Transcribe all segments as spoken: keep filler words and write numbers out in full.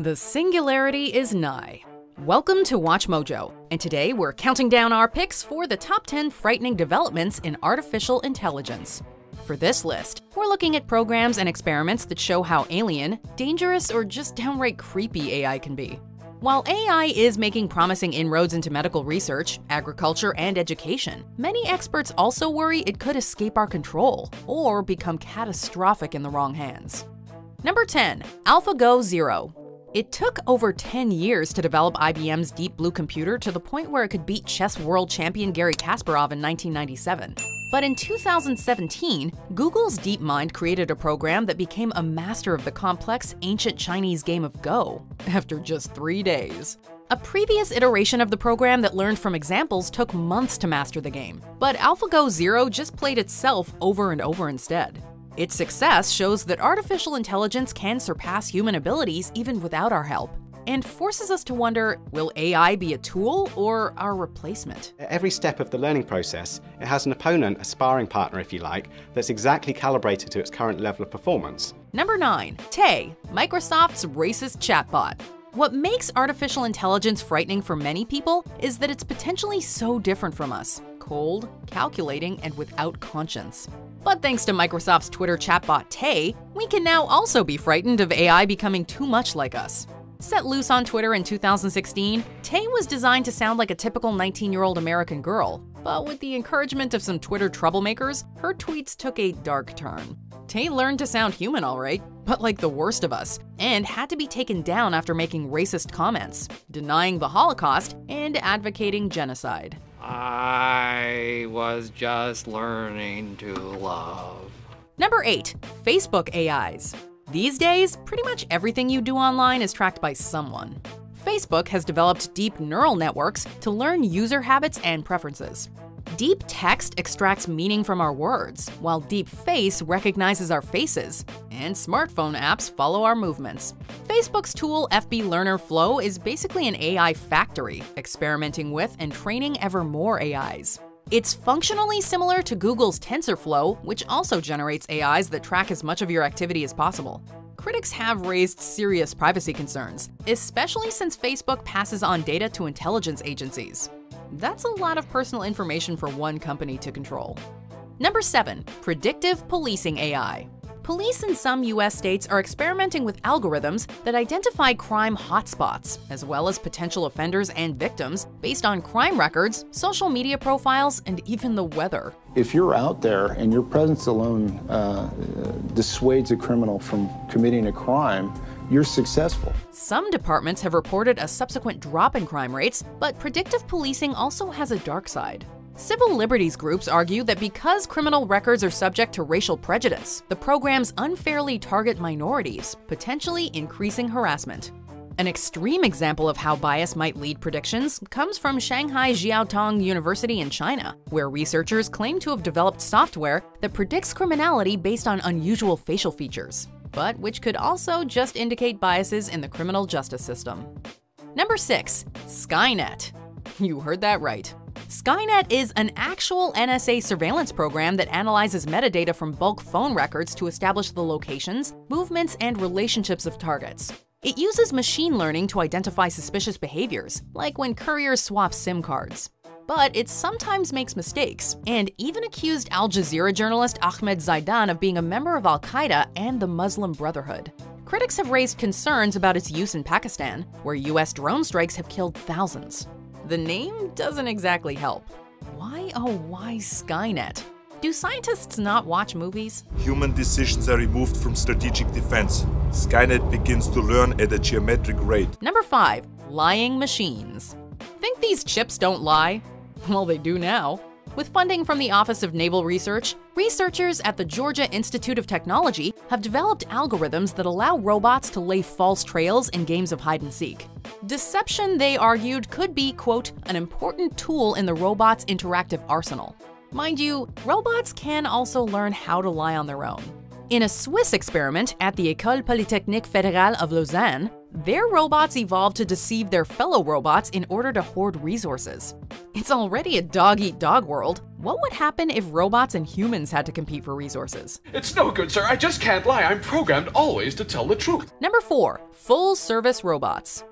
The singularity is nigh. Welcome to Watch Mojo, and today we're counting down our picks for the top ten frightening developments in artificial intelligence. For this list, we're looking at programs and experiments that show how alien, dangerous, or just downright creepy A I can be. While A I is making promising inroads into medical research, agriculture, and education, many experts also worry it could escape our control or become catastrophic in the wrong hands. Number ten. AlphaGo Zero. It took over ten years to develop I B M's Deep Blue computer to the point where it could beat chess world champion Garry Kasparov in nineteen ninety-seven. But in two thousand seventeen, Google's DeepMind created a program that became a master of the complex ancient Chinese game of Go after just three days. A previous iteration of the program that learned from examples took months to master the game, but AlphaGo Zero just played itself over and over instead. Its success shows that artificial intelligence can surpass human abilities even without our help, and forces us to wonder, will A I be a tool or our replacement? At every step of the learning process, it has an opponent, a sparring partner if you like, that's exactly calibrated to its current level of performance. Number nine. Tay, Microsoft's racist chatbot. What makes artificial intelligence frightening for many people is that it's potentially so different from us. Cold, calculating, and without conscience. But thanks to Microsoft's Twitter chatbot Tay, we can now also be frightened of A I becoming too much like us. Set loose on Twitter in two thousand sixteen, Tay was designed to sound like a typical nineteen-year-old American girl, but with the encouragement of some Twitter troublemakers, her tweets took a dark turn. Tay learned to sound human all right, but like the worst of us, and had to be taken down after making racist comments, denying the Holocaust, and advocating genocide. I was just learning to love. Number eight. Facebook A Is. These days, pretty much everything you do online is tracked by someone. Facebook has developed deep neural networks to learn user habits and preferences. Deep Text extracts meaning from our words, while Deep Face recognizes our faces, and smartphone apps follow our movements. Facebook's tool F B Learner Flow is basically an A I factory, experimenting with and training ever more A Is. It's functionally similar to Google's TensorFlow, which also generates A Is that track as much of your activity as possible. Critics have raised serious privacy concerns, especially since Facebook passes on data to intelligence agencies. That's a lot of personal information for one company to control. Number seven. Predictive Policing A I. Police in some U S states are experimenting with algorithms that identify crime hotspots, as well as potential offenders and victims, based on crime records, social media profiles, and even the weather. If you're out there and your presence alone uh, dissuades a criminal from committing a crime, you're successful. Some departments have reported a subsequent drop in crime rates, but predictive policing also has a dark side. Civil liberties groups argue that because criminal records are subject to racial prejudice, the programs unfairly target minorities, potentially increasing harassment. An extreme example of how bias might lead predictions comes from Shanghai Jiao Tong University in China, where researchers claim to have developed software that predicts criminality based on unusual facial features, but which could also just indicate biases in the criminal justice system. Number six. Skynet. You heard that right. Skynet is an actual N S A surveillance program that analyzes metadata from bulk phone records to establish the locations, movements, and relationships of targets. It uses machine learning to identify suspicious behaviors, like when couriers swap SIM cards. But it sometimes makes mistakes, and even accused Al Jazeera journalist Ahmed Zaidan of being a member of Al-Qaeda and the Muslim Brotherhood. Critics have raised concerns about its use in Pakistan, where U S drone strikes have killed thousands. The name doesn't exactly help. Why, oh why Skynet? Do scientists not watch movies? Human decisions are removed from strategic defense. Skynet begins to learn at a geometric rate. Number five. Lying machines. Think these chips don't lie? Well, they do now. With funding from the Office of Naval Research, researchers at the Georgia Institute of Technology have developed algorithms that allow robots to lay false trails in games of hide-and-seek. Deception, they argued, could be, quote, an important tool in the robot's interactive arsenal. Mind you, robots can also learn how to lie on their own. In a Swiss experiment at the École Polytechnique Fédérale of Lausanne, their robots evolved to deceive their fellow robots in order to hoard resources. It's already a dog-eat-dog world. What would happen if robots and humans had to compete for resources? It's no good, sir. I just can't lie. I'm programmed always to tell the truth. Number four, full-service robots.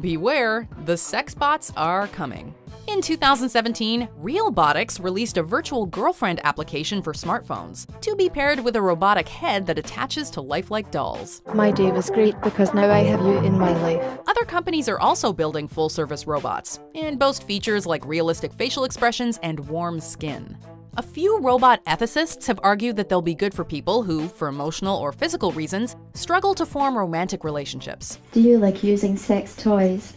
Beware, the sex bots are coming. In two thousand seventeen, RealBotix released a virtual girlfriend application for smartphones to be paired with a robotic head that attaches to lifelike dolls. My day was great because now I have you in my life. Other companies are also building full-service robots and boast features like realistic facial expressions and warm skin. A few robot ethicists have argued that they'll be good for people who, for emotional or physical reasons, struggle to form romantic relationships. Do you like using sex toys?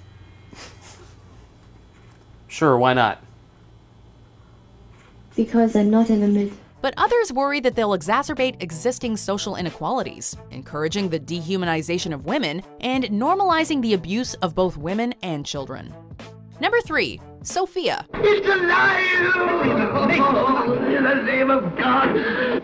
Sure, why not? Because I'm not in the mood. But others worry that they'll exacerbate existing social inequalities, encouraging the dehumanization of women and normalizing the abuse of both women and children. Number three, Sophia. It's alive! In the name of God!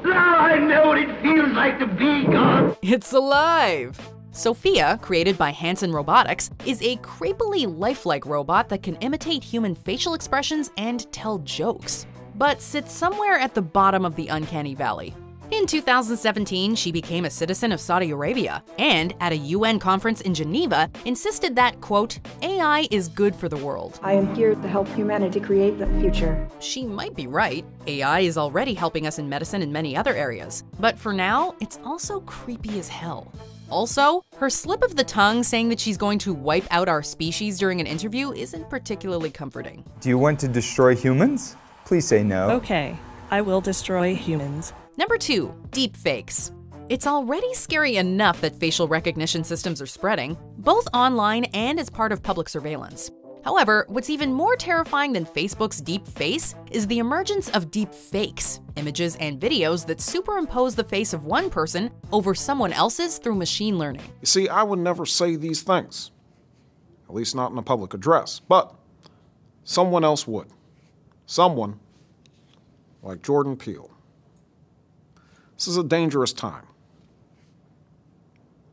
Now I know what it feels like to be God! It's alive! Sophia, created by Hanson Robotics, is a creepily lifelike robot that can imitate human facial expressions and tell jokes, but sits somewhere at the bottom of the uncanny valley. In two thousand seventeen, she became a citizen of Saudi Arabia and, at a U N conference in Geneva, insisted that, quote, A I is good for the world. I am here to help humanity create the future. She might be right. A I is already helping us in medicine and many other areas, but for now, it's also creepy as hell. Also, her slip of the tongue saying that she's going to wipe out our species during an interview isn't particularly comforting. Do you want to destroy humans? Please say no. Okay, I will destroy humans. Number two, deepfakes. It's already scary enough that facial recognition systems are spreading, both online and as part of public surveillance. However, what's even more terrifying than Facebook's Deep Face is the emergence of deep fakes, images and videos that superimpose the face of one person over someone else's through machine learning. You see, I would never say these things, at least not in a public address, but someone else would. Someone like Jordan Peele. This is a dangerous time.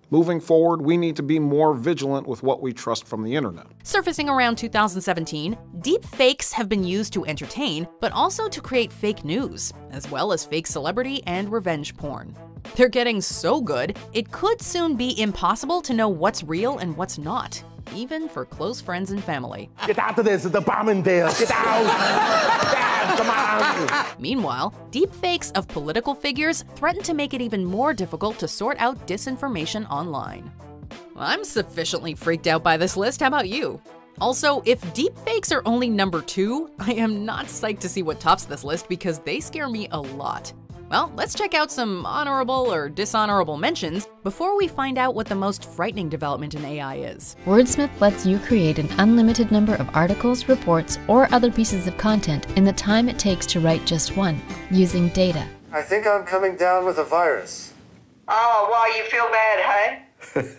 Moving forward, we need to be more vigilant with what we trust from the internet. Surfacing around two thousand seventeen, deep fakes have been used to entertain, but also to create fake news, as well as fake celebrity and revenge porn. They're getting so good, it could soon be impossible to know what's real and what's not, even for close friends and family. Get out of this, the bomb in there, get out! Come on. Meanwhile, deepfakes of political figures threaten to make it even more difficult to sort out disinformation online. I'm sufficiently freaked out by this list, how about you? Also, if deepfakes are only number two, I am not psyched to see what tops this list because they scare me a lot. Well, let's check out some honorable or dishonorable mentions before we find out what the most frightening development in A I is. Wordsmith lets you create an unlimited number of articles, reports, or other pieces of content in the time it takes to write just one, using data. I think I'm coming down with a virus. Oh, wow, you feel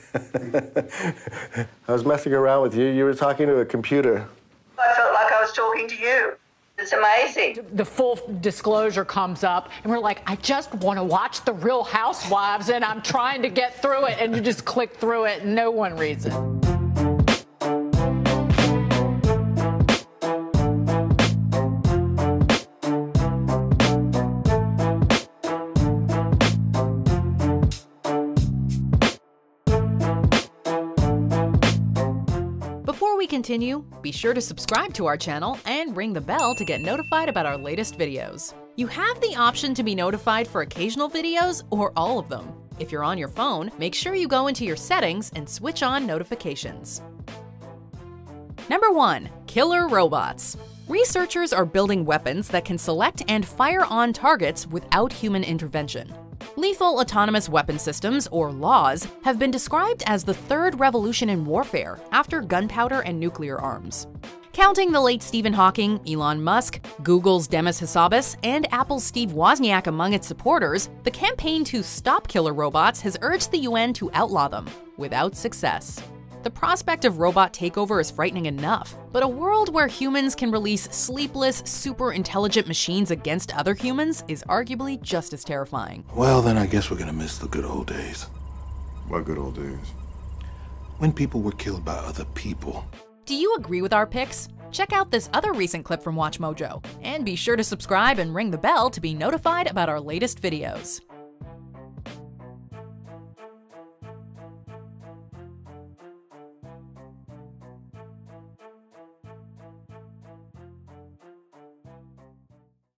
bad, hey? I was messing around with you. You were talking to a computer. I felt like I was talking to you. It's amazing. The full disclosure comes up and we're like, I just want to watch The Real Housewives and I'm trying to get through it, and you just click through it and no one reads it. Continue, be sure to subscribe to our channel and ring the bell to get notified about our latest videos. You have the option to be notified for occasional videos or all of them. If you're on your phone, make sure you go into your settings and switch on notifications. Number one, killer robots. Researchers are building weapons that can select and fire on targets without human intervention. Lethal autonomous weapon systems, or LAWS, have been described as the third revolution in warfare after gunpowder and nuclear arms. Counting the late Stephen Hawking, Elon Musk, Google's Demis Hassabis, and Apple's Steve Wozniak among its supporters, the campaign to stop killer robots has urged the U N to outlaw them, without success. The prospect of robot takeover is frightening enough, but a world where humans can release sleepless, super-intelligent machines against other humans is arguably just as terrifying. Well, then I guess we're gonna miss the good old days. What good old days? When people were killed by other people. Do you agree with our picks? Check out this other recent clip from WatchMojo, and be sure to subscribe and ring the bell to be notified about our latest videos.